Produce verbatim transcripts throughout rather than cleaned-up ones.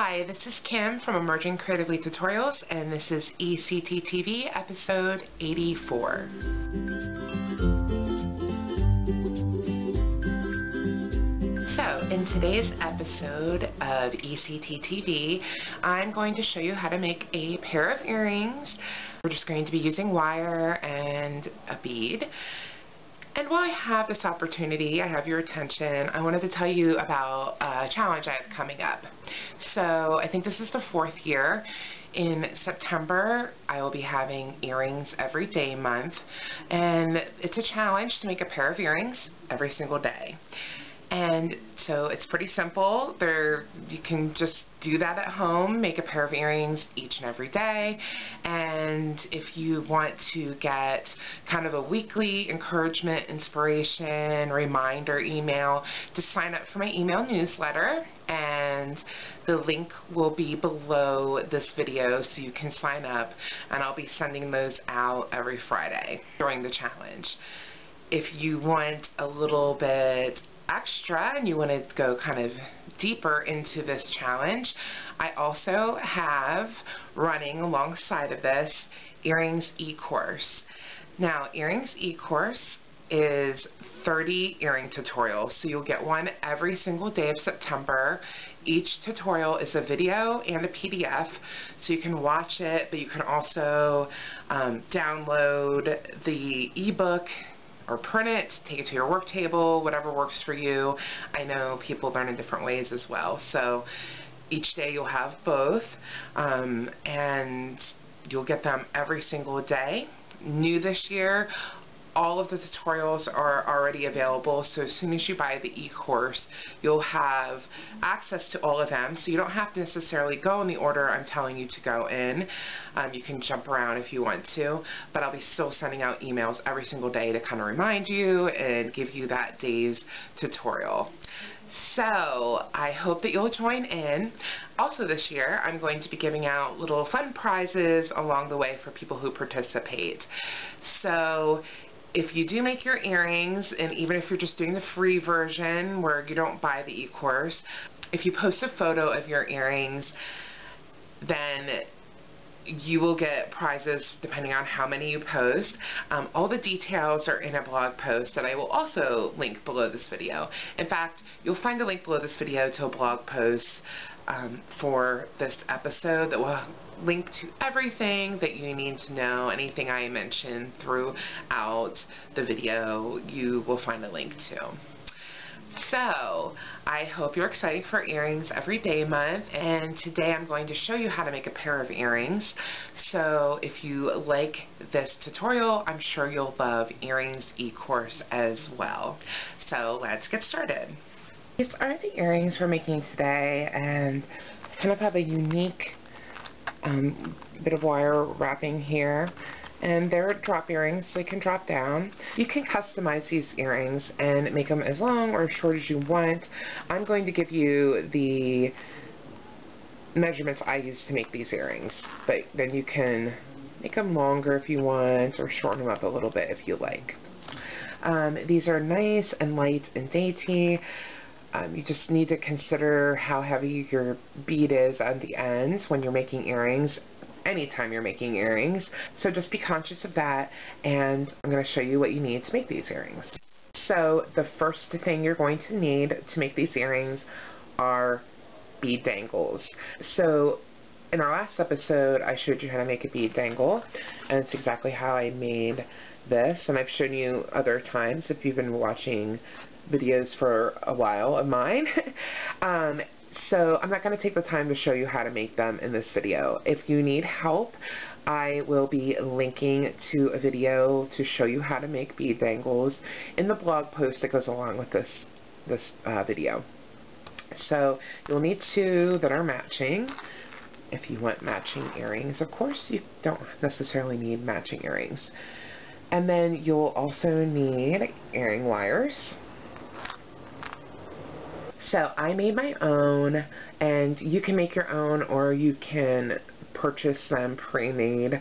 Hi, this is Kim from Emerging Creatively Tutorials, and this is E C T T V episode eighty-four. So, in today's episode of E C T T V, I'm going to show you how to make a pair of earrings. We're just going to be using wire and a bead. And while I have this opportunity, I have your attention, I wanted to tell you about a challenge I have coming up. So I think this is the fourth year. In September, I will be having Earrings Every Day month, and it's a challenge to make a pair of earrings every single day. And so it's pretty simple. There, you can just do that at home, make a pair of earrings each and every day. And if you want to get kind of a weekly encouragement, inspiration, reminder email, just sign up for my email newsletter, and the link will be below this video so you can sign up, and I'll be sending those out every Friday during the challenge. If you want a little bit extra and you want to go kind of deeper into this challenge, I also have running alongside of this Earrings e-course. Now, Earrings e-course is thirty earring tutorials, so you'll get one every single day of September. Each tutorial is a video and a P D F, so you can watch it, but you can also um, download the ebook or print it, take it to your work table, whatever works for you. I know people learn in different ways as well, so each day you'll have both, um, and you'll get them every single day. New this year, all of the tutorials are already available, so as soon as you buy the e-course, you'll have access to all of them, so you don't have to necessarily go in the order I'm telling you to go in. Um, you can jump around if you want to, but I'll be still sending out emails every single day to kind of remind you and give you that day's tutorial. So I hope that you'll join in. Also this year, I'm going to be giving out little fun prizes along the way for people who participate. So if you do make your earrings, and even if you're just doing the free version where you don't buy the e-course, if you post a photo of your earrings, then you will get prizes depending on how many you post. Um, all the details are in a blog post that I will also link below this video. In fact, you'll find a link below this video to a blog post um, for this episode that will link to everything that you need to know. Anything I mention throughout the video, you will find a link to. So, I hope you're excited for Earrings Every Day month, and today I'm going to show you how to make a pair of earrings. So if you like this tutorial, I'm sure you'll love Earrings e-course as well. So let's get started. These are the earrings we're making today, and kind of have a unique um, bit of wire wrapping here. And they're drop earrings, so they can drop down. You can customize these earrings and make them as long or as short as you want. I'm going to give you the measurements I use to make these earrings, but then you can make them longer if you want, or shorten them up a little bit if you like. Um, these are nice and light and dainty. Um, you just need to consider how heavy your bead is on the ends when you're making earrings, anytime you're making earrings. So just be conscious of that, and I'm going to show you what you need to make these earrings. So the first thing you're going to need to make these earrings are bead dangles. So in our last episode, I showed you how to make a bead dangle, and it's exactly how I made this, and I've shown you other times if you've been watching videos for a while of mine. um, So I'm not going to take the time to show you how to make them in this video. If you need help, I will be linking to a video to show you how to make bead dangles in the blog post that goes along with this, this uh, video. So you'll need two that are matching. If you want matching earrings, of course, you don't necessarily need matching earrings. And then you'll also need earring wires. So I made my own, and you can make your own, or you can purchase them pre-made.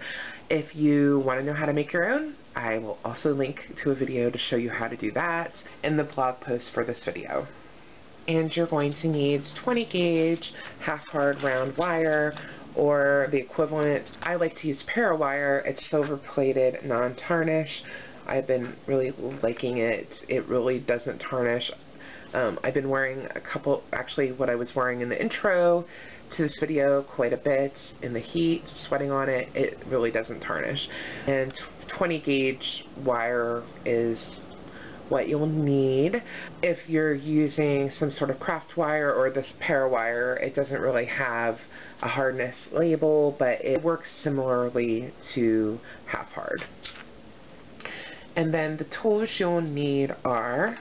If you want to know how to make your own, I will also link to a video to show you how to do that in the blog post for this video. and you're going to need twenty gauge half hard round wire, or the equivalent. I like to use parawire. It's silver plated, non-tarnish. I've been really liking it. It really doesn't tarnish. Um, I've been wearing a couple, actually what I was wearing in the intro to this video quite a bit in the heat, sweating on it. It really doesn't tarnish. And twenty gauge wire is what you'll need. If you're using some sort of craft wire or this parawire, it doesn't really have a hardness label, but it works similarly to half hard. And then the tools you'll need are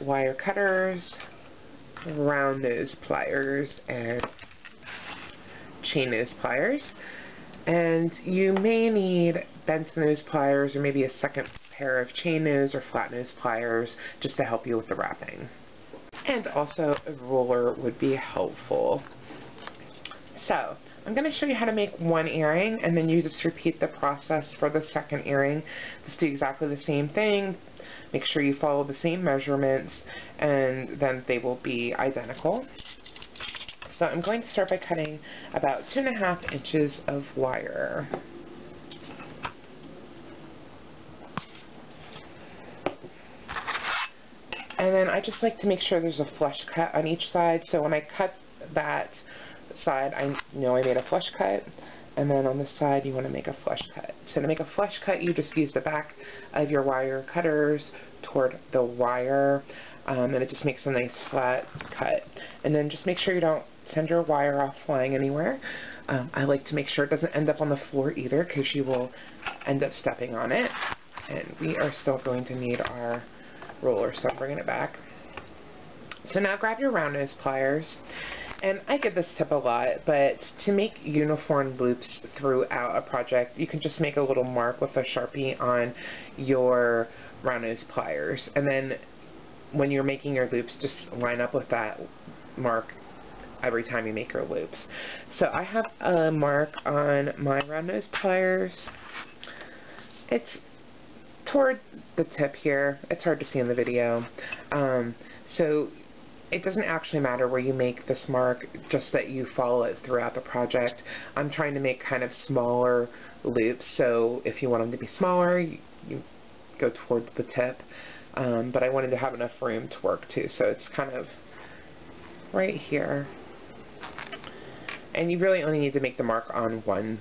wire cutters, round nose pliers, and chain nose pliers. And you may need bent nose pliers or maybe a second pair of chain nose or flat nose pliers just to help you with the wrapping. And also a ruler would be helpful. So I'm going to show you how to make one earring, and then you just repeat the process for the second earring. Just do exactly the same thing. Make sure you follow the same measurements, and then they will be identical. So I'm going to start by cutting about two and a half inches of wire. And then I just like to make sure there's a flush cut on each side, so when I cut that side, I know I made a flush cut, and then on this side you want to make a flush cut. So to make a flush cut, you just use the back of your wire cutters toward the wire, um, and it just makes a nice flat cut. And then just make sure you don't send your wire off flying anywhere. Um, I like to make sure it doesn't end up on the floor either, because you will end up stepping on it. And we are still going to need our ruler, so I'm bringing it back. So now grab your round nose pliers. And I get this tip a lot, but to make uniform loops throughout a project, you can just make a little mark with a Sharpie on your round nose pliers. And then when you're making your loops, just line up with that mark every time you make your loops. So I have a mark on my round nose pliers. It's toward the tip here. It's hard to see in the video. Um, so it doesn't actually matter where you make this mark, just that you follow it throughout the project. I'm trying to make kind of smaller loops, so if you want them to be smaller, you, you go toward the tip. Um, but I wanted to have enough room to work too, so it's kind of right here. And you really only need to make the mark on one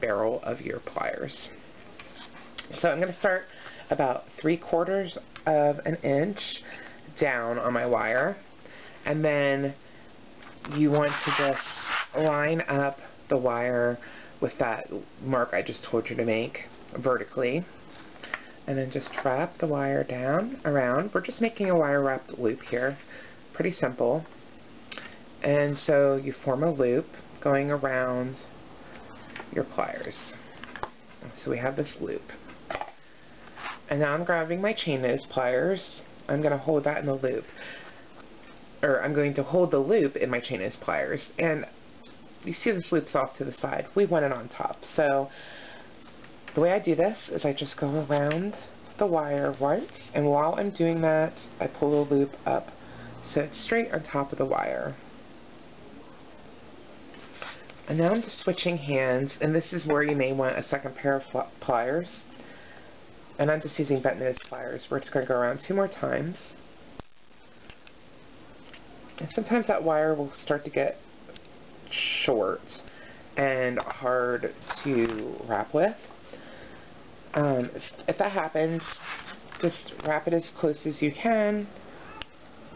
barrel of your pliers. So I'm going to start about three quarters of an inch down on my wire, and then you want to just line up the wire with that mark I just told you to make vertically, and then just wrap the wire down around. We're just making a wire wrapped loop here, pretty simple. And so you form a loop going around your pliers. So we have this loop, and now I'm grabbing my chain nose pliers. I'm going to hold that in the loop, or I'm going to hold the loop in my chain nose pliers, and you see this loop's off to the side. We want it on top. So the way I do this is I just go around the wire once, and while I'm doing that, I pull the loop up so it's straight on top of the wire. And now I'm just switching hands, and this is where you may want a second pair of pliers. And I'm just using bent nose pliers. We're just going to go around two more times. And sometimes that wire will start to get short and hard to wrap with. Um, if that happens, just wrap it as close as you can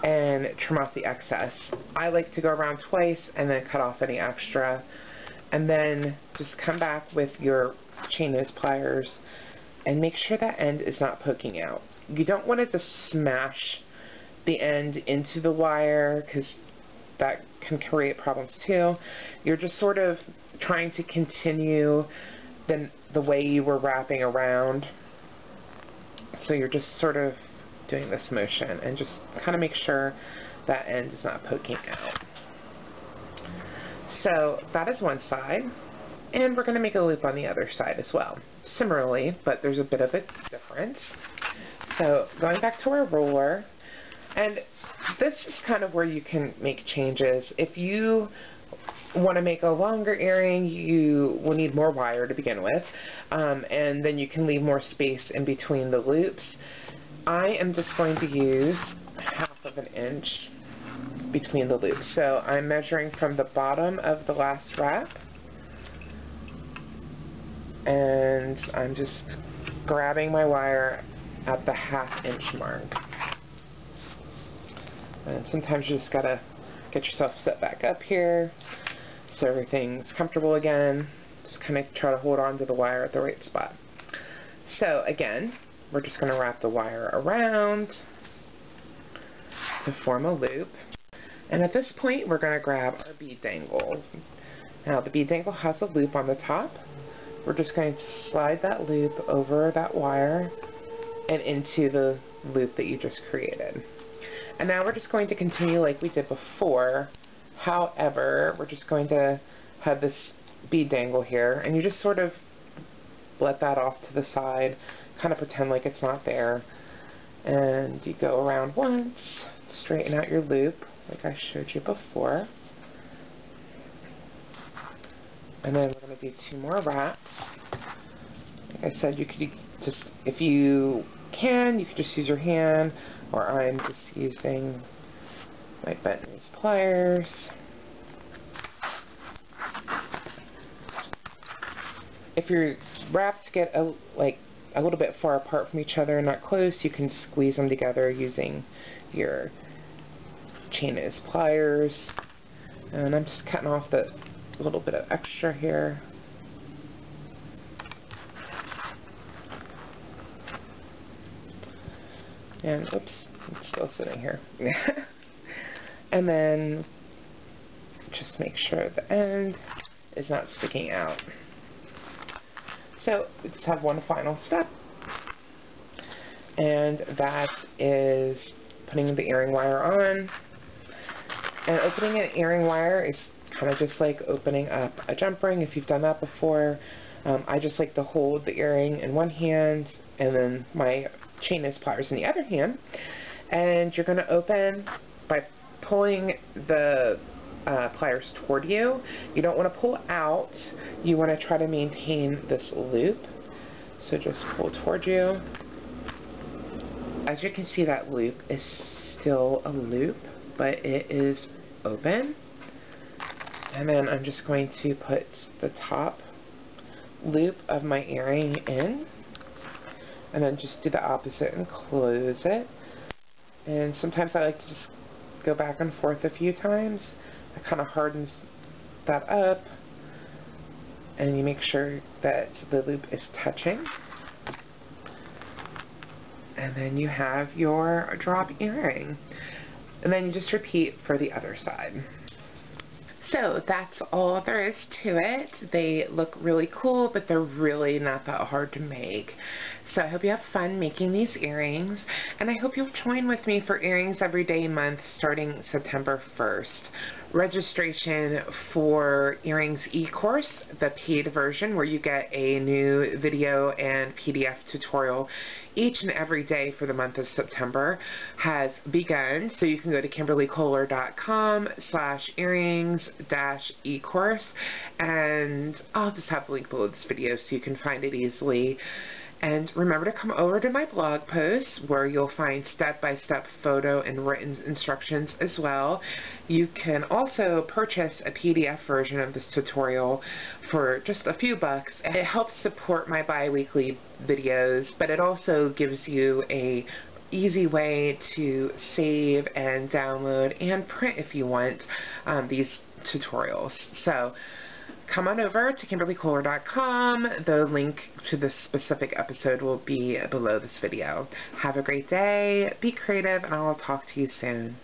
and trim off the excess. I like to go around twice and then cut off any extra. And then just come back with your chain nose pliers and make sure that end is not poking out. You don't want it to smash the end into the wire, because that can create problems too. You're just sort of trying to continue the, the way you were wrapping around. So you're just sort of doing this motion, and just kind of make sure that end is not poking out. So that is one side. And we're going to make a loop on the other side as well. Similarly, but there's a bit of a difference. So going back to our ruler, and this is kind of where you can make changes. If you want to make a longer earring, you will need more wire to begin with, um, and then you can leave more space in between the loops. I am just going to use half of an inch between the loops. So I'm measuring from the bottom of the last wrap, and I'm just grabbing my wire at the half inch mark. And sometimes you just gotta get yourself set back up here so everything's comfortable again. Just kind of try to hold on to the wire at the right spot. So again, we're just going to wrap the wire around to form a loop. And at this point, we're going to grab our bead dangle. Now the bead dangle has a loop on the top. We're just going to slide that loop over that wire and into the loop that you just created. And now we're just going to continue like we did before. However, we're just going to have this bead dangle here, and you just sort of let that off to the side, kind of pretend like it's not there. And you go around once, straighten out your loop like I showed you before. And then we're going to do two more wraps. Like I said, you could just, if you can, you could just use your hand, or I'm just using my Benton's pliers. If your wraps get a, like a little bit far apart from each other and not close, you can squeeze them together using your chain nose pliers. And I'm just cutting off the little bit of extra here. And oops, it's still sitting here. And then just make sure the end is not sticking out. So we just have one final step, and that is putting the earring wire on. And opening an earring wire is kind of just like opening up a jump ring if you've done that before. Um, I just like to hold the earring in one hand and then my chain nose pliers in the other hand, and you're going to open by pulling the uh, pliers toward you. You don't want to pull out, you want to try to maintain this loop, so just pull toward you. As you can see, that loop is still a loop, but it is open. And then I'm just going to put the top loop of my earring in, and then just do the opposite and close it. And sometimes I like to just go back and forth a few times. It kind of hardens that up, and you make sure that the loop is touching. And then you have your drop earring. And then you just repeat for the other side. So that's all there is to it. They look really cool, but they're really not that hard to make. So I hope you have fun making these earrings, and I hope you'll join with me for Earrings Every Day month starting September first. Registration for Earrings e-course, the paid version where you get a new video and P D F tutorial each and every day for the month of September, has begun. So you can go to Kimberly Kohler dot com slash earrings dash e-course, and I'll just have the link below this video so you can find it easily. And remember to come over to my blog posts where you'll find step-by-step photo and written instructions as well. You can also purchase a P D F version of this tutorial for just a few bucks. It helps support my bi-weekly videos, but it also gives you a easy way to save and download and print if you want um, these tutorials. So come on over to Kimberly Kohler dot com. The link to this specific episode will be below this video. Have a great day, be creative, and I'll talk to you soon.